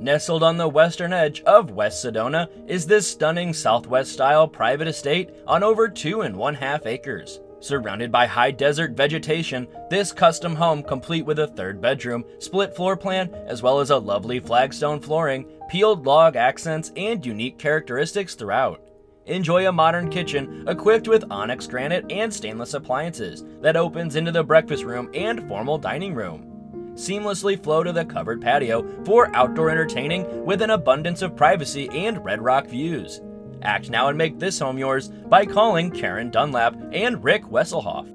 Nestled on the western edge of West Sedona is this stunning Southwest-style private estate on over 2.5 acres. Surrounded by high desert vegetation, this custom home, complete with a third bedroom, split floor plan, as well as a lovely flagstone flooring, peeled log accents, and unique characteristics throughout. Enjoy a modern kitchen equipped with onyx granite and stainless appliances that opens into the breakfast room and formal dining room. Seamlessly flow to the covered patio for outdoor entertaining with an abundance of privacy and red rock views. Act now and make this home yours by calling Karen Dunlap and Rick Wesselhoff.